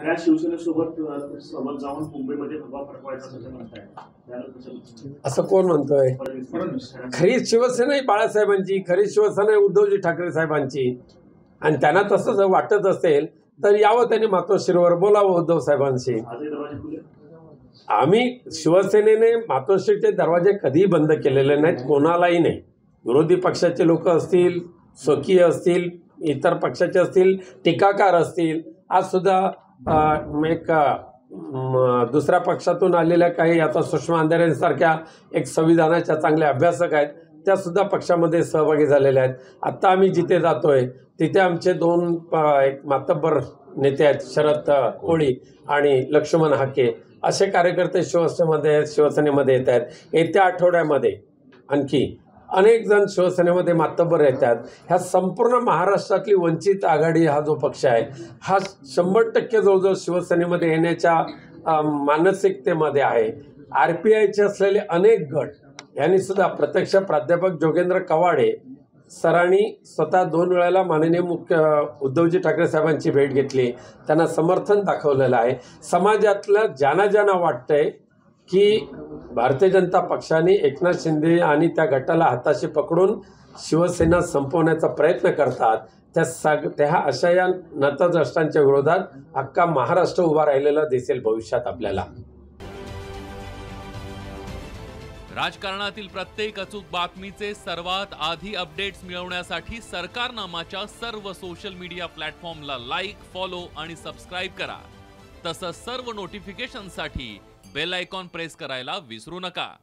खऱ्या शिवसेनेसोबत जाऊन मुंबईमध्ये हवा फडकवायचा असं कोण म्हणतोय? खरी शिवसेना ही बाळासाहेबांची, खरी शिवसेना ही उद्धवजी ठाकरे साहेबांची, आणि त्यांना तसंच वाटत असेल तर यावं, त्यांनी मातोश्रीवर बोलावं उद्धव साहेबांशी. आम्ही शिवसेनेने मातोश्रीचे दरवाजे कधीही बंद केलेले नाहीत, कोणालाही नाही. विरोधी पक्षाचे लोक असतील, स्वकीय असतील, इतर पक्षाचे असतील, टीकाकार असतील. आज सुद्धा एक दुसऱ्या पक्षातून आलेल्या काही आता सुषमा अंधारेंसारख्या एक संविधानाच्या चांगल्या अभ्यासक आहेत, त्या सुद्धा पक्षामध्ये सहभागी झालेल्या आहेत. आत्ता आम्ही जिथे जातोय तिथे आमचे दोन एक मातब्बर नेते आहेत, शरद कोळी आणि लक्ष्मण हक्के, असे कार्यकर्ते शिवसेनेमध्ये येत आहेत. येत्या आठवड्यामध्ये आणखी अनेक जण शिवसेनेमध्ये मातब्बर येतात. ह्या संपूर्ण महाराष्ट्रातली वंचित आघाडी हा जो पक्ष आहे हा 100% जवळजवळ शिवसेनेमध्ये येण्याच्या मानसिकतेमध्ये आहे. आरपीआयचे असलेले अनेक गट यांनी सुद्धा, प्रत्यक्ष प्राध्यापक जोगेंद्र कवाडे सरांनी स्वतः 2 वेळेला माननीय उद्धवजी ठाकरे साहेबांची भेट घेतली, त्यांना समर्थन दाखवलेलं आहे. समाजातल्या ज्यांना ज्यांना वाटतंय की भारतीय जनता पक्षाने एकनाथ शिंदे आणि त्या गटाला हाताशी पकडून शिवसेना संपवण्याचा प्रयत्न करतात, त्या अशा या नतद्रष्टांच्या विरोधात अख्खा महाराष्ट्र उभा राहिलेला दिसेल भविष्यात आपल्याला. राजकारणातील प्रत्येक अचूक बातमीचे सर्वात आधी अपडेट्स मिळवण्यासाठी सरकारनामाच्या सर्व सोशल मीडिया प्लॅटफॉर्मला लाईक, फॉलो आणि सबस्क्राईब करा. तसंच सर्व नोटिफिकेशनसाठी बेल आयकॉन प्रेस करायला विसरू नका.